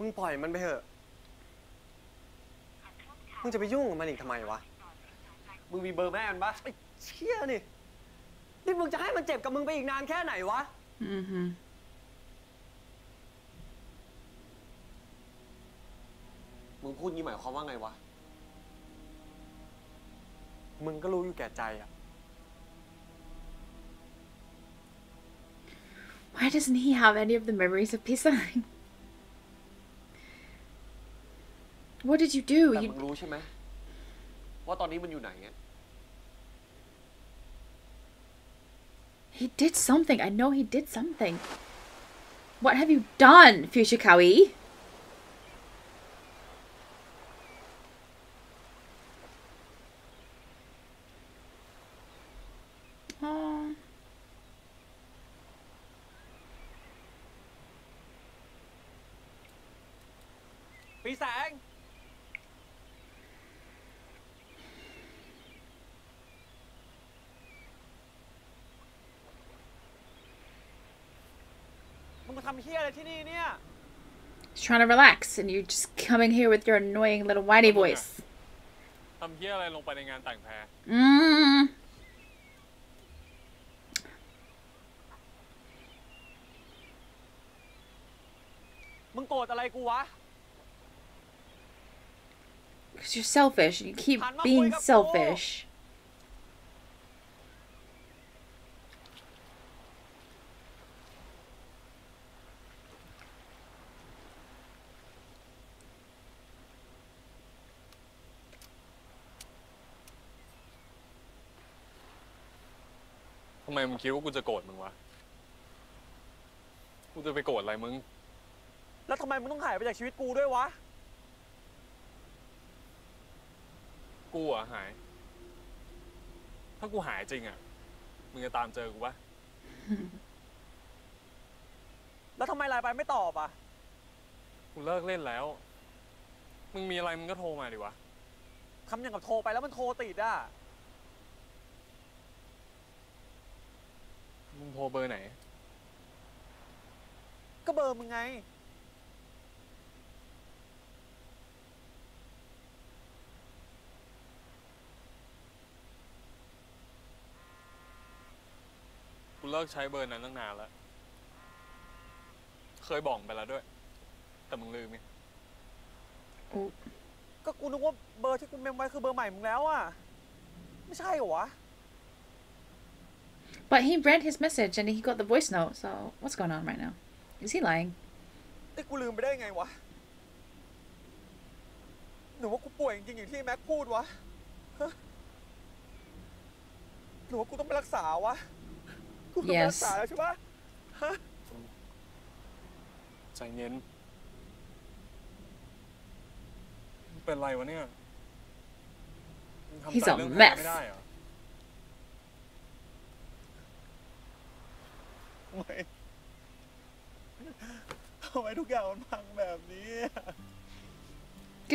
มึงปล่อยมันไปเถอะมึงจะไปยุ่งกับมันอีกทำไมวะมึงมีเบอร์แม่มันปะไอ้เชี่ยนี่นี่มึงจะให้มันเจ็บกับมึงไปอีกนานแค่ไหนวะ มึงพูดนี้หมายความว่าไงวะมึงก็รู้อยู่แก่ใจอะ Why doesn't he have any of the memories of Pisaeng? What did you do? แต่มึงรู้ใช่ไหมว่าตอนนี้มันอยู่ไหนเนี่ย He did something. I know he did something. What have you done, future Kawi?Pisaeng! He's trying to relax, and you're just coming here with your annoying little whitey voice. Because you're selfish. You keep being selfish. Why do you think I'm going to get angry? I'm going to get angry. And why do you have to hide from my life?กูอะหายถ้ากูหายจริงอะมึงจะตามเจอกูปะแล้วทำไมไลน์ไปไม่ตอบอะกูเลิกเล่นแล้วมึงมีอะไรมึงก็โทรมาดิวะทำอย่างกับโทรไปแล้วมันโทรติดอะมึงโทรเบอร์ไหนก็เบอร์มึงไงเลิกใช้เบอร์นั้นตั้งนานแล้วเคยบอกไปแล้วด้วยแต่มึงลืมไงก็กูนึกว่าเบอร์ที่กูเมมไว้คือเบอร์ใหม่มึงแล้วอ่ะไม่ใช่หรอ But he read his message and he got the voice note so what's going on right now is he lying ไอ้กูลืมไปได้ไงวะหนูว่ากูป่วยจริงๆอย่างที่แม็กพูดวะหนูว่ากูต้องไปรักษาวะYes. He's a mess. Because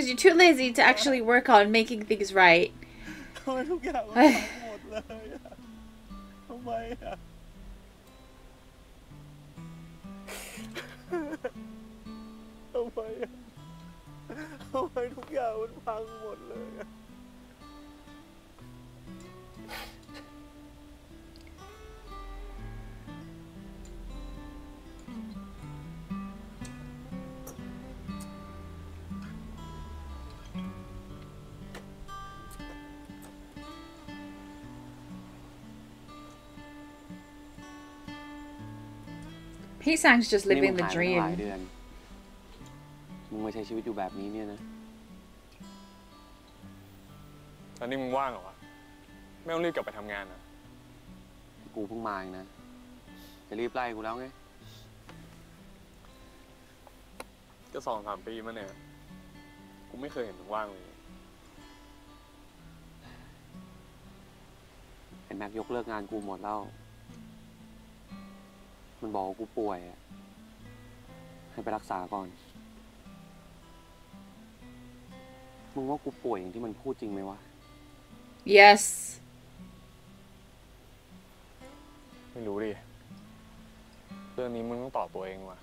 you're too lazy to actually work on making things right. Why did everything fall apart? Pisaeng's just living the dream.มึงมาใช้ชีวิตอยู่แบบนี้เนี่ยนะตอนนี้มึงว่างเหรอวะไม่ต้องรีบกลับไปทำงานนะกูเพิ่งมาเองนะจะรีบไล่กูแล้วไงก็2-3 ปีมาเนี่ยกูไม่เคยเห็นมึงว่างเลยไอ้แม็กยกเลิกงานกูหมดแล้วมันบอกว่ากูป่วยอ่ะให้ไปรักษาก่อนมึงว่ากูป่วยอย่างที่มันพูดจริงไหมวะ Yes ไม่รู้ดิเรื่องนี้มึงต้องตอบตัวเองว่ะ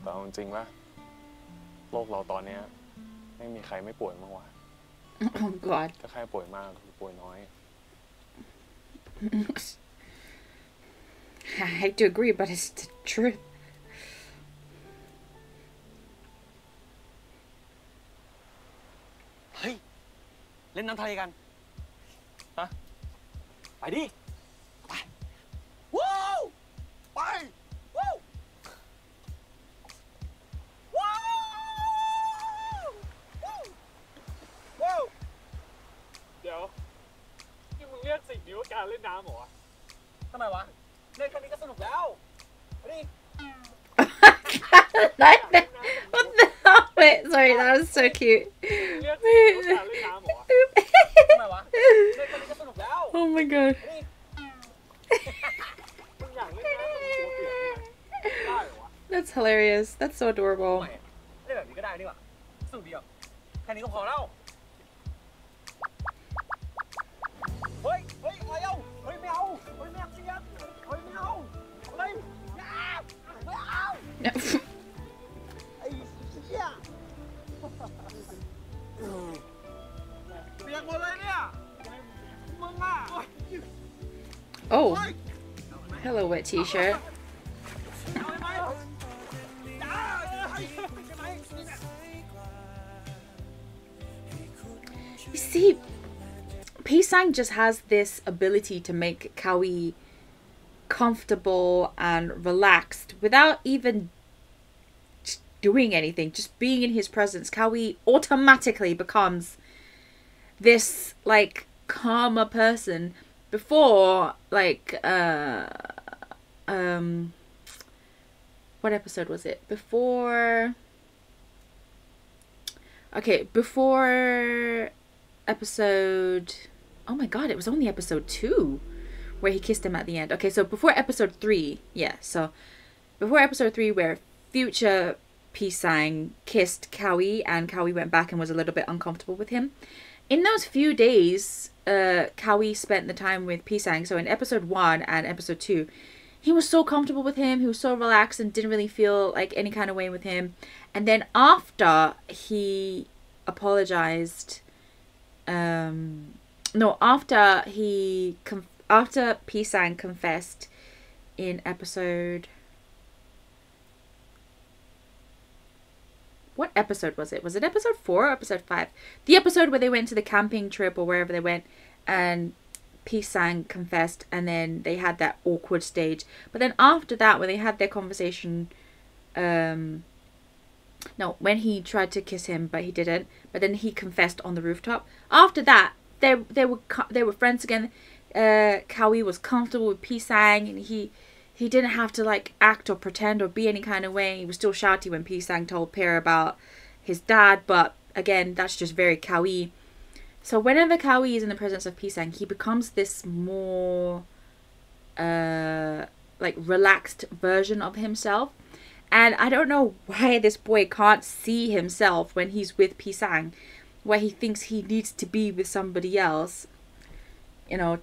แต่เอาจริงๆว่าโลกเราตอนนี้ไม่มีใครไม่ป่วยมากว่ะ Oh God ก็แค่ป่วยมากป่วยน้อย I hate to agree but it's the truth เล่นน้ำทะเลกันฮะไปดิไปวู้ไปวู้วู้วู้เดี๋ยวที่มึงเรียกสิ่งนี้ว่าการเล่นน้ำเหรอทำไมวะเล่นแค่นี้ก็สนุกแล้วไปดิ What the hell? Wait, sorry, that was so cute. Oh my god. That's hilarious. That's so adorable. Oh, hello, wet t-shirt. You see, Pisaeng just has this ability to make Kawi comfortable and relaxed without even doing anything. Just being in his presence, Kawi automatically becomes this like calmer person. Before, like, what episode was it? Before, okay, before episode, oh my god, it was only episode 2 where he kissed him at the end. Okay, so before episode 3, yeah, so before episode 3 where future Pisaeng kissed Kawi and Kawi went back and was a little bit uncomfortable with him. In those few days, Kawi spent the time with Pisaeng. So in episode 1 and episode 2, he was so comfortable with him. He was so relaxed and didn't really feel like any kind of way with him. And then after he apologized, after Pisaeng confessed in episode, what episode was it? Was it episode 4 or episode 5? The episode where they went to the camping trip or wherever they went and Pisaeng confessed and then they had that awkward stage. But then after that, when they had their conversation, when he tried to kiss him, but he didn't, but then he confessed on the rooftop. After that, they were friends again. Kawi was comfortable with Pisaeng and he didn't have to like act or pretend or be any kind of way. He was still shouty when Pisaeng told Pear about his dad, but again, that's just very Kawi. So whenever Kawi is in the presence of Pisaeng, he becomes this more like relaxed version of himself. And I don't know why this boy can't see himself when he's with Pisaeng, where he thinks he needs to be with somebody else, you know,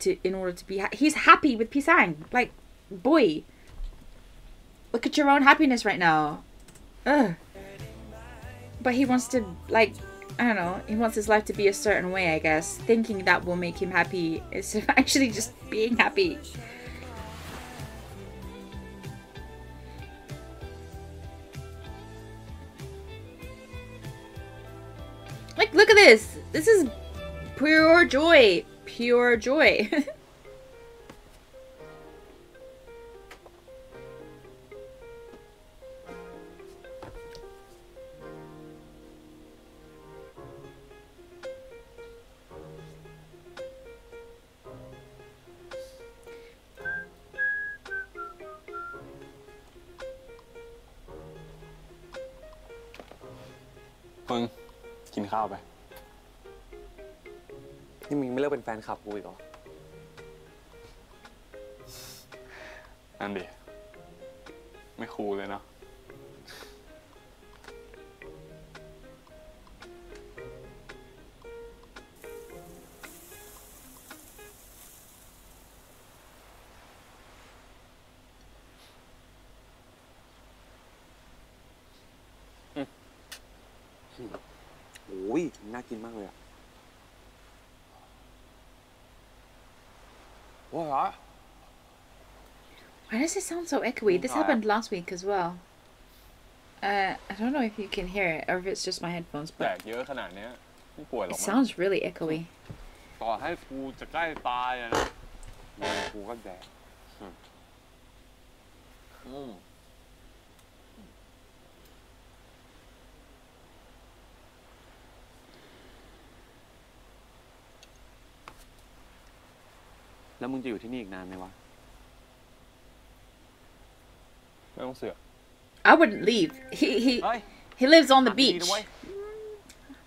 he's happy with Pisaeng. Like, boy, look at your own happiness right now. Ugh. But he wants to, like, I don't know, he wants his life to be a certain way, I guess, thinking that will make him happy instead of actually just being happy. Like, look at this. This is pure joy. Pure joy.กินข้าวไปนี่มึงไม่เลิกเป็นแฟนคลับกูอีกเหรอนั่นดิไม่คูลเลยเนาะโอ้ยน่ากินมากเลยอ่ะว้าว Why does it sound so echoey? This happened last week as well. I don't know if you can hear it or if it's just my headphones. แปลกเยอะขนาดเนี้ย It sounds really echoey. And you're going to stay here for a while? I wouldn't leave. He lives on the beach.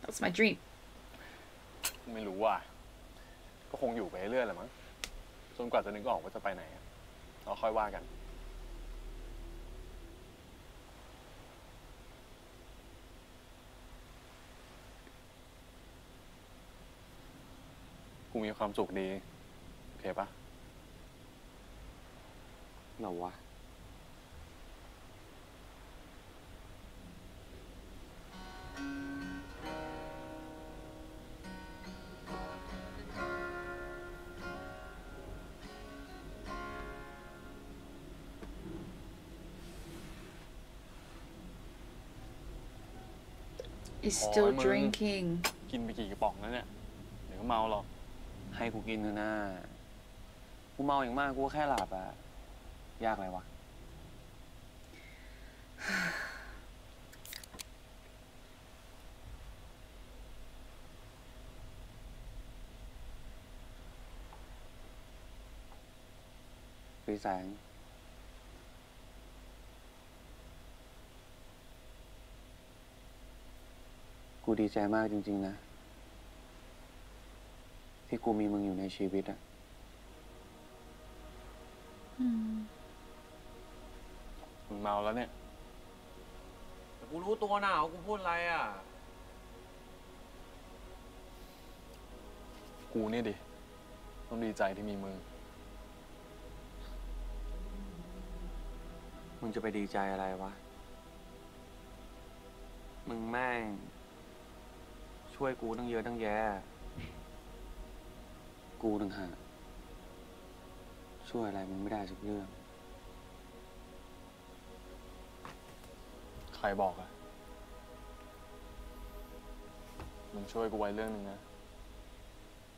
That's my dream. I don't know. He's still drinking. Pisaeng. I'm really happy that I have you in my life. I'm not drunk. I know what I'm saying. I'm happy that you. What are you happy about? You're helping me a lot. I'm helping you. I can't help you. Who said that? You helped me in a thing. It's a big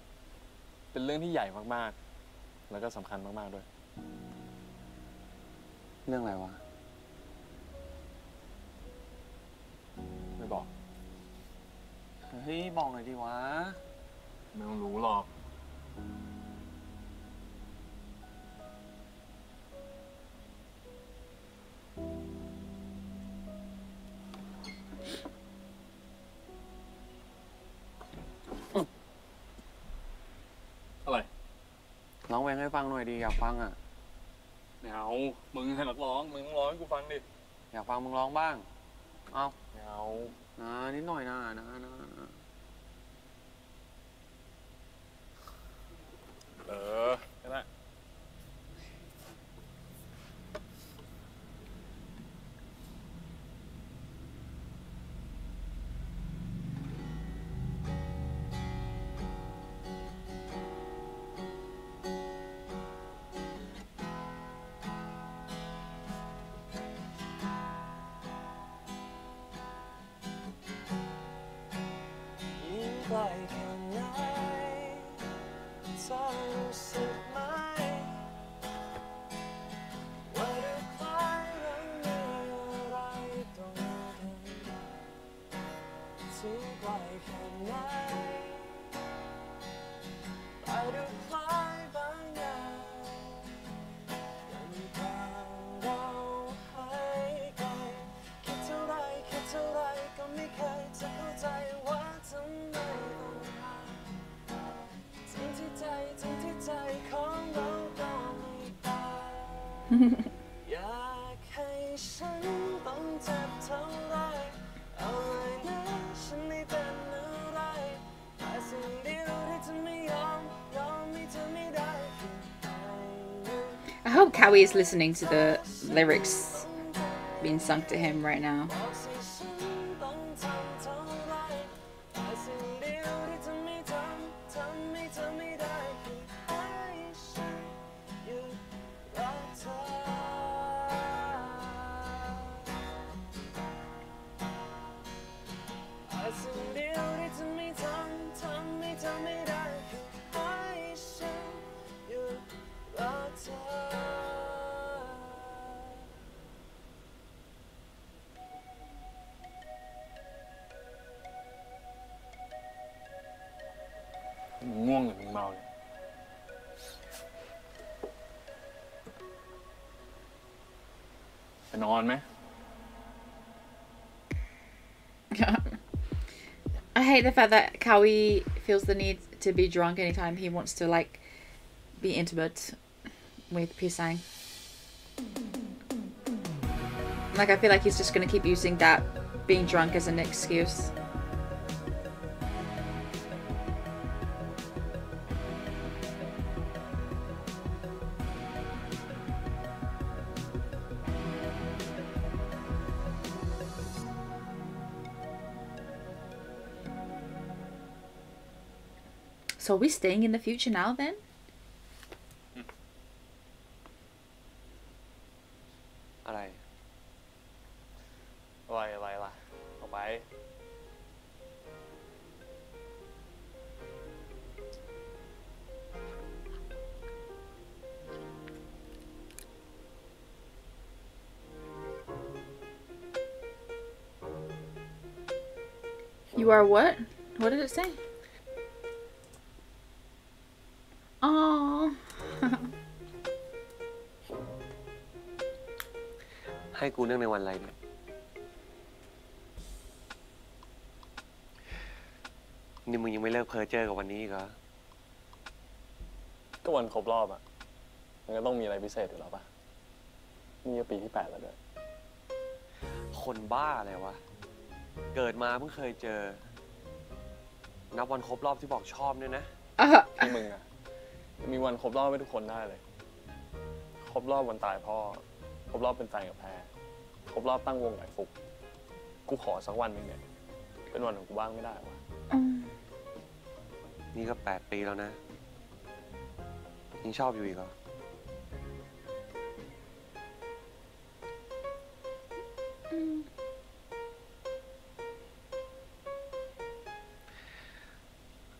thing. And it's important. What thing? Don't tell. Hey, tell me. I don't know. What? Listen to me, I want to listen. No, you don't have to listen. You don't listen to me. I want to listen to you. No. No, just a little bit. I hope Kawi is listening to the lyrics being sung to him right now. I said, little, it's me, An on me. I hate the fact that Kawi feels the need to be drunk anytime he wants to, like, be intimate with Pisaeng. Like, I feel like he's just gonna keep using that being drunk as an excuse. So are we staying in the future now then? Alright. Why? You are what? What did it say? Oh. Hey, you know what Iนี่มึงยังไม่เลิกเพ้อเจ้อกับวันนี้อีกเหรอก็วันครบรอบอ่ะมันก็ต้องมีอะไรพิเศษอยู่แล้วป่ะนี่ก็ปีที่ 8 แล้วด้วยคนบ้าอะไรวะเกิดมาเพิ่งเคยเจอนับวันครบรอบที่บอกชอบด้วยนะที่มึงอ่ะมีวันครบรอบให้ทุกคนได้เลยครบรอบวันตายพ่อครบรอบเป็นแฟนกับแพรครบรอบตั้งวงไหนฟุกกูขอสักวันนึงเนี่ยเป็นวันของกูบ้างไม่ได้วะนี่ก็8ปีแล้วนะยังชอบอยู่อีกเหรอ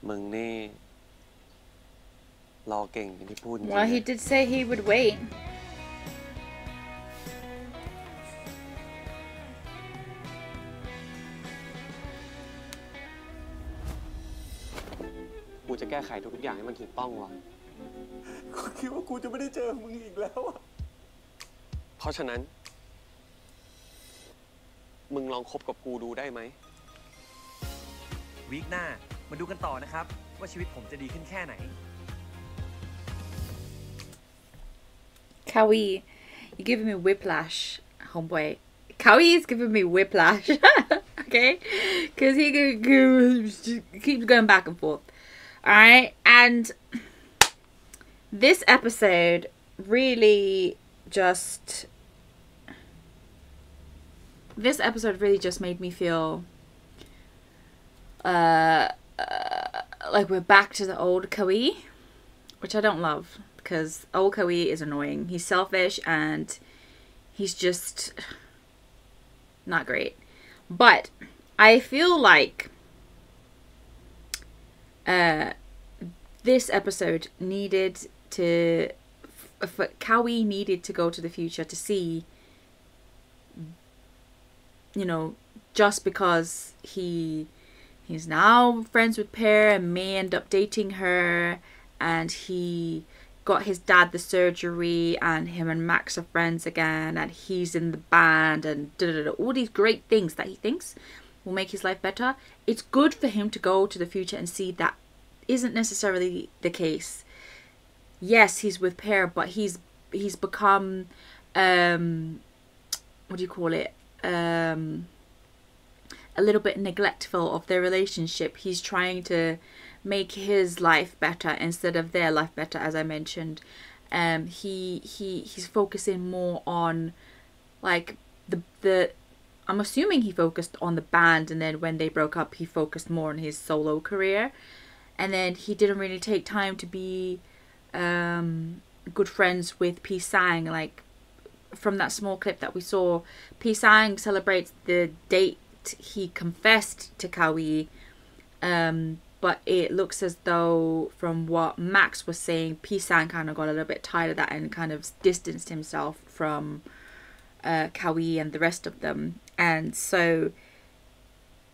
มึงนี่รอเก่งอย่างที่พูด Well, he did say he would wait. กูจะแก้ไขทุกอย่างให้มันถูกต้องวะกูคิดว่ากูจะไม่ได้เจอมึงอีกแล้วอ่ะเพราะฉะนั้นมึงลองคบกับกูดูได้ไหมวีคหน้ามาดูกันต่อนะครับว่าชีวิตผมจะดีขึ้นแค่ไหน Kawi, you're giving me whiplash, homeboy. Kawi is giving me whiplash, okay? Because he keeps going back and forth. Alright, and this episode really just made me feel like we're back to the old Kawi, which I don't love because old Kawi is annoying. He's selfish and he's just not great. But I feel like this episode needed to Kawi needed to go to the future to see, you know, just because he's now friends with Pear and may end up dating her, and he got his dad the surgery, and him and Max are friends again, and he's in the band, and all these great things that he thinks will make his life better. It's good for him to go to the future and see that isn't necessarily the case. Yes, he's with Pear, but he's become what do you call it, a little bit neglectful of their relationship. He's trying to make his life better instead of their life better, as I mentioned. He's focusing more on, like, the I'm assuming he focused on the band, and then when they broke up, he focused more on his solo career. And then he didn't really take time to be good friends with Pisaeng. Like, from that small clip that we saw, Pisaeng celebrates the date he confessed to Kawi. But it looks as though, from what Max was saying, Pisaeng kind of got a little bit tired of that and kind of distanced himself from Kawi and the rest of them. And so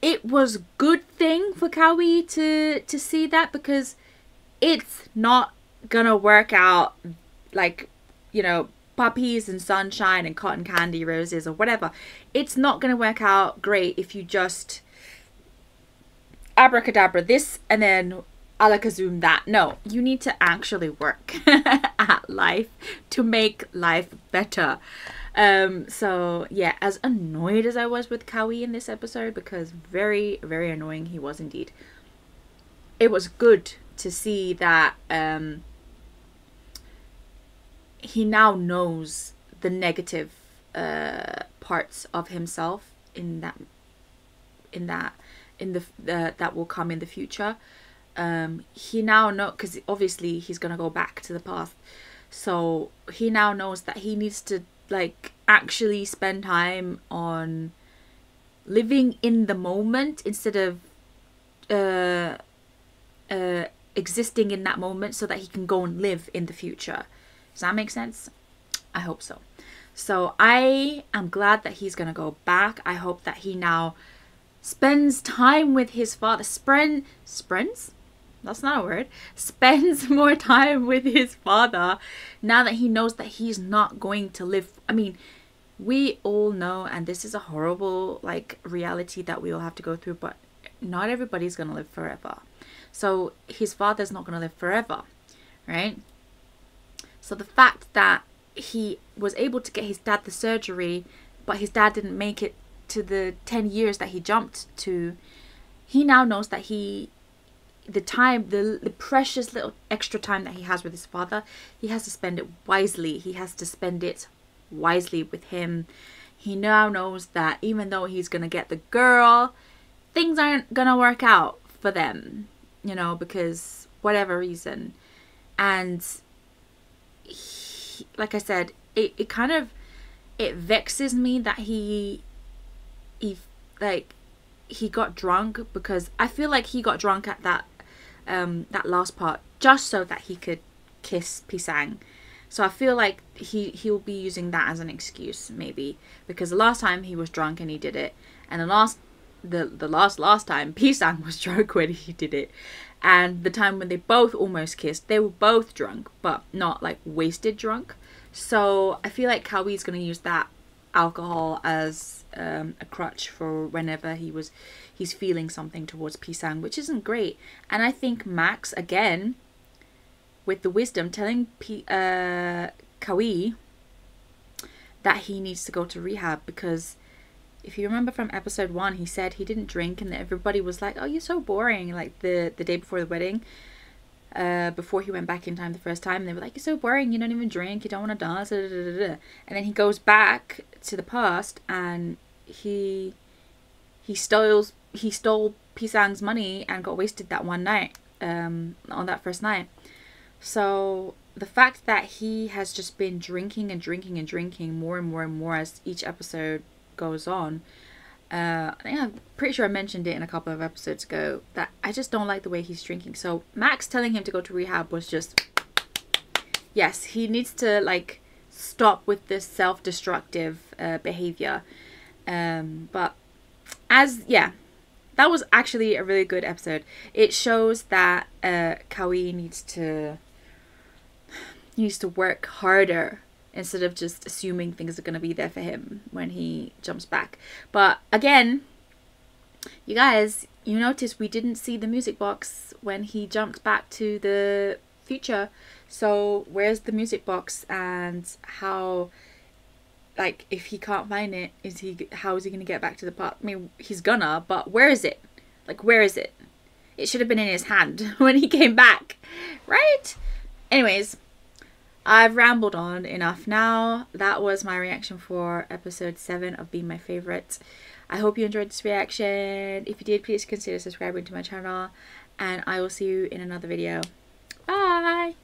it was a good thing for Kawi to see that, because it's not gonna work out, like, you know, puppies and sunshine and cotton candy roses or whatever, it's not going to work out great if you just abracadabra this and then alakazoom that. No, you need to actually work at life to make life better. So yeah, as annoyed as I was with Kawi in this episode, because very, very annoying he was indeed, it was good to see that he now knows the negative parts of himself that will come in the future. He now knows, because obviously he's gonna go back to the past, so he now knows that he needs to like actually spend time on living in the moment instead of existing in that moment, so that he can go and live in the future. Does that make sense? I hope so. So I am glad that he's gonna go back. I hope that he now spends time with his father. Spends more time with his father now that he knows that he's not going to live. I mean, we all know, and this is a horrible like reality that we all have to go through, but not everybody's gonna live forever. So his father's not gonna live forever, right? So the fact that he was able to get his dad the surgery, but his dad didn't make it to the 10 years that he jumped to, he now knows that the precious little extra time that he has with his father, he has to spend it wisely. He has to spend it wisely with him. He now knows that even though he's gonna get the girl, things aren't gonna work out for them, you know, because whatever reason. And he, like I said, it vexes me that he got drunk, because I feel like he got drunk at that that last part just so that he could kiss Pisaeng. So I feel like he'll be using that as an excuse, maybe, because the last time he was drunk and he did it, and the last time Pisaeng was drunk when he did it, and the time when they both almost kissed, they were both drunk but not like wasted drunk. So I feel like Kawi's gonna use that alcohol as a crutch for whenever he's feeling something towards Pisaeng, which isn't great. And I think Max, again with the wisdom, telling Kawi that he needs to go to rehab, because if you remember from episode 1, he said he didn't drink, and everybody was like, oh, you're so boring, like the day before the wedding, before he went back in time the first time, and they were like, you're so boring, you don't even drink, you don't want to dance, da, da, da, da. And then he goes back to the past and he stole Pisaeng's money and got wasted that one night, on that first night. So the fact that he has just been drinking and drinking and drinking more and more and more as each episode goes on, I think I'm pretty sure I mentioned it in a couple of episodes ago, that I just don't like the way he's drinking. So Max telling him to go to rehab was just, yes, he needs to like stop with this self-destructive behavior. That was actually a really good episode. It shows that Kawi needs to work harder, instead of just assuming things are going to be there for him when he jumps back. But again, you guys, you notice we didn't see the music box when he jumped back to the future. So where's the music box, and how, like, if he can't find it, how is he going to get back to the park? I mean, he's gonna, but where is it? Like, where is it? It should have been in his hand when he came back, right? Anyways, I've rambled on enough now. That was my reaction for episode 7 of Be My Favorite. I hope you enjoyed this reaction. If you did, please consider subscribing to my channel, and I will see you in another video. Bye!